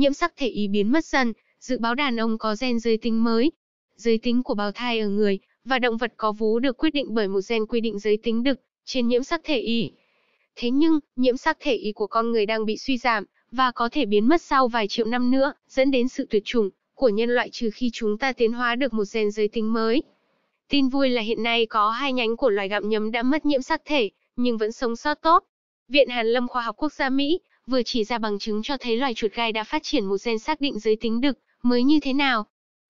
nhiễm sắc thể ý biến mất dần, dự báo đàn ông có gen giới tính mới. Giới tính của bào thai ở người và động vật có vú được quyết định bởi một gen quy định giới tính đực trên nhiễm sắc thể Y. Thế nhưng, nhiễm sắc thể Y của con người đang bị suy giảm và có thể biến mất sau vài triệu năm nữa, dẫn đến sự tuyệt chủng của nhân loại trừ khi chúng ta tiến hóa được một gen giới tính mới. Tin vui là hiện nay có hai nhánh của loài gặm nhấm đã mất nhiễm sắc thể, nhưng vẫn sống sót tốt. Viện Hàn lâm Khoa học Quốc gia Mỹ vừa chỉ ra bằng chứng cho thấy loài chuột gai đã phát triển một gen xác định giới tính đực mới như thế nào.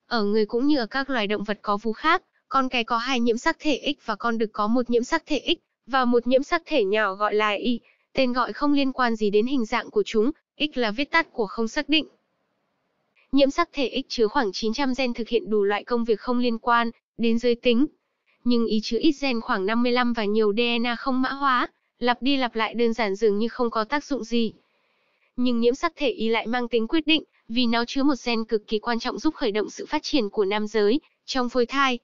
Ở người cũng như ở các loài động vật có vú khác, con cái có hai nhiễm sắc thể X và con đực có một nhiễm sắc thể X và một nhiễm sắc thể nhỏ gọi là Y, tên gọi không liên quan gì đến hình dạng của chúng, X là viết tắt của không xác định. Nhiễm sắc thể X chứa khoảng 900 gen thực hiện đủ loại công việc không liên quan đến giới tính. Nhưng Y chứa ít gen khoảng 55 và nhiều DNA không mã hóa, lặp đi lặp lại đơn giản dường như không có tác dụng gì. Nhưng nhiễm sắc thể Y lại mang tính quyết định, vì nó chứa một gen cực kỳ quan trọng giúp khởi động sự phát triển của nam giới trong phôi thai.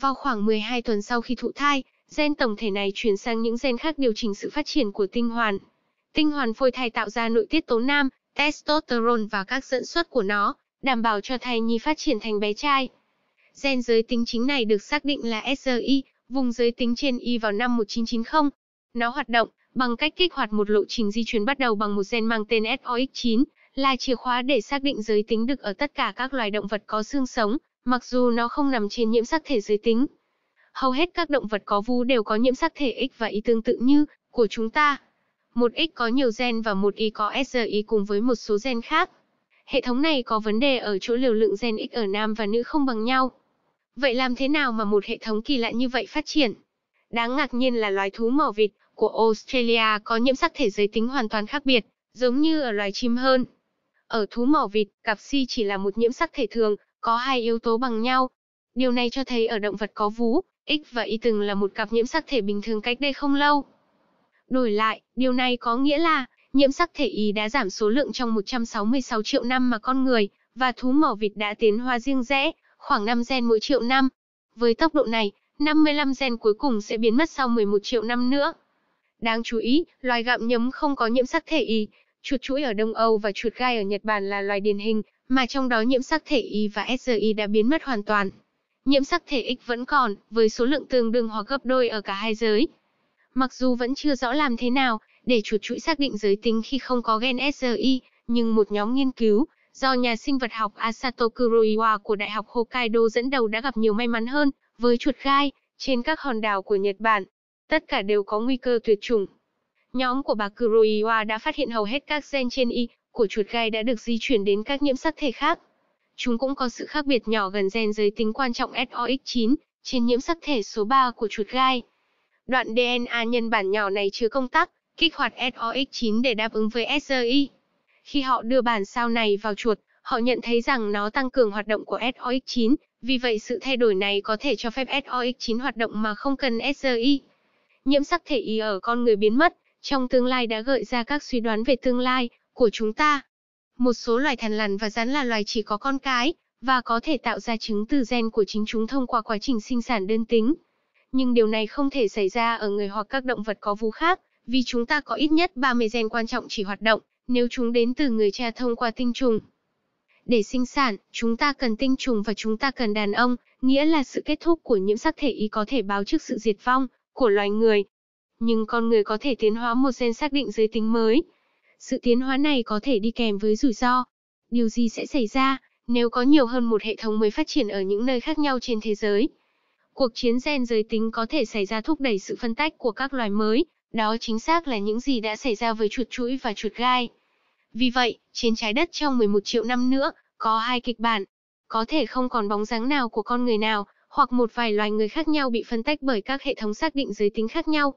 Vào khoảng 12 tuần sau khi thụ thai, gen tổng thể này chuyển sang những gen khác điều chỉnh sự phát triển của tinh hoàn. Tinh hoàn phôi thai tạo ra nội tiết tố nam, testosterone và các dẫn xuất của nó, đảm bảo cho thai nhi phát triển thành bé trai. Gen giới tính chính này được xác định là SRY, vùng giới tính trên Y vào năm 1990. Nó hoạt động bằng cách kích hoạt một lộ trình di truyền bắt đầu bằng một gen mang tên SOX9, là chìa khóa để xác định giới tính đực ở tất cả các loài động vật có xương sống, mặc dù nó không nằm trên nhiễm sắc thể giới tính. Hầu hết các động vật có vú đều có nhiễm sắc thể X và Y tương tự như của chúng ta. Một X có nhiều gen và một Y có SRY cùng với một số gen khác. Hệ thống này có vấn đề ở chỗ liều lượng gen X ở nam và nữ không bằng nhau. Vậy làm thế nào mà một hệ thống kỳ lạ như vậy phát triển? Đáng ngạc nhiên là loài thú mỏ vịt của Australia có nhiễm sắc thể giới tính hoàn toàn khác biệt, giống như ở loài chim hơn. Ở thú mỏ vịt, cặp C chỉ là một nhiễm sắc thể thường, có hai yếu tố bằng nhau. Điều này cho thấy ở động vật có vú, X và Y từng là một cặp nhiễm sắc thể bình thường cách đây không lâu. Đổi lại, điều này có nghĩa là nhiễm sắc thể Y đã giảm số lượng trong 166 triệu năm mà con người và thú mỏ vịt đã tiến hóa riêng rẽ, khoảng 5 gen mỗi triệu năm. Với tốc độ này, 55 gen cuối cùng sẽ biến mất sau 11 triệu năm nữa. Đáng chú ý, loài gặm nhấm không có nhiễm sắc thể Y. Chuột chũi ở Đông Âu và chuột gai ở Nhật Bản là loài điển hình, mà trong đó nhiễm sắc thể Y và SRY đã biến mất hoàn toàn. Nhiễm sắc thể X vẫn còn, với số lượng tương đương hoặc gấp đôi ở cả hai giới. Mặc dù vẫn chưa rõ làm thế nào để chuột chũi xác định giới tính khi không có gen SRY, nhưng một nhóm nghiên cứu do nhà sinh vật học Asato Kuroiwa của Đại học Hokkaido dẫn đầu đã gặp nhiều may mắn hơn với chuột gai trên các hòn đảo của Nhật Bản. Tất cả đều có nguy cơ tuyệt chủng. Nhóm của bà Kuroiwa đã phát hiện hầu hết các gen trên Y của chuột gai đã được di chuyển đến các nhiễm sắc thể khác. Chúng cũng có sự khác biệt nhỏ gần gen giới tính quan trọng SOX9 trên nhiễm sắc thể số 3 của chuột gai. Đoạn DNA nhân bản nhỏ này chứa công tắc kích hoạt SOX9 để đáp ứng với SRY. Khi họ đưa bản sao này vào chuột, họ nhận thấy rằng nó tăng cường hoạt động của SOX9, vì vậy sự thay đổi này có thể cho phép SOX9 hoạt động mà không cần SRY. Nhiễm sắc thể Y ở con người biến mất trong tương lai đã gợi ra các suy đoán về tương lai của chúng ta. Một số loài thằn lằn và rắn là loài chỉ có con cái và có thể tạo ra trứng từ gen của chính chúng thông qua quá trình sinh sản đơn tính. Nhưng điều này không thể xảy ra ở người hoặc các động vật có vú khác, vì chúng ta có ít nhất 30 gen quan trọng chỉ hoạt động nếu chúng đến từ người cha thông qua tinh trùng. Để sinh sản, chúng ta cần tinh trùng và chúng ta cần đàn ông, nghĩa là sự kết thúc của nhiễm sắc thể Y có thể báo trước sự diệt vong của loài người. Nhưng con người có thể tiến hóa một gen xác định giới tính mới. Sự tiến hóa này có thể đi kèm với rủi ro. Điều gì sẽ xảy ra nếu có nhiều hơn một hệ thống mới phát triển ở những nơi khác nhau trên thế giới? Cuộc chiến gen giới tính có thể xảy ra thúc đẩy sự phân tách của các loài mới. Đó chính xác là những gì đã xảy ra với chuột chũi và chuột gai. Vì vậy, trên trái đất trong 11 triệu năm nữa, có hai kịch bản. Có thể không còn bóng dáng nào của con người nào, hoặc một vài loài người khác nhau bị phân tách bởi các hệ thống xác định giới tính khác nhau.